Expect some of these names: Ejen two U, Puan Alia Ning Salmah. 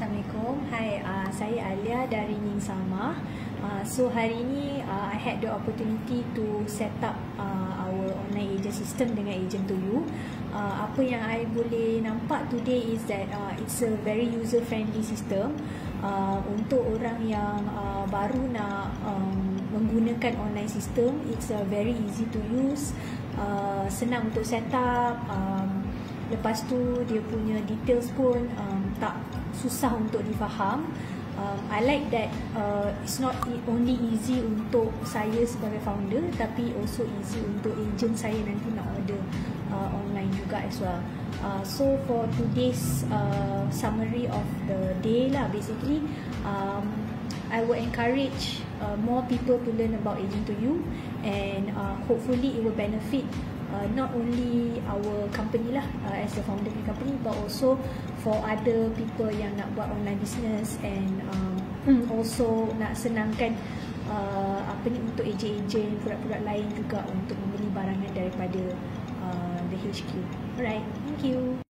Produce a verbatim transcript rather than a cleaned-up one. Assalamualaikum. Hi, uh, saya Alia dari Ning Salmah. Uh, so hari ini uh, I had the opportunity to set up uh, our online agent system dengan Ejen two U. Uh, apa yang I boleh nampak today is that uh, it's a very user friendly system uh, untuk orang yang uh, baru nak um, menggunakan online system. It's a uh, very easy to use, uh, senang untuk set up. Um, Lepas tu dia punya details pun um, tak susah untuk difaham. um, I like that uh, it's not only easy untuk saya sebagai founder, tapi also easy untuk agent saya nanti nak order uh, online juga as well. uh, So for today's uh, summary of the day lah, basically um, I would encourage uh, more people to learn about Ejen two U, and uh, hopefully it will benefit Uh, not only our company lah, uh, as the founder of the company, but also for other people yang nak buat online business, and um, also nak senangkan uh, apa ni untuk ejen-ejen produk-produk lain juga untuk membeli barangan daripada uh, the H Q. Alright, thank you.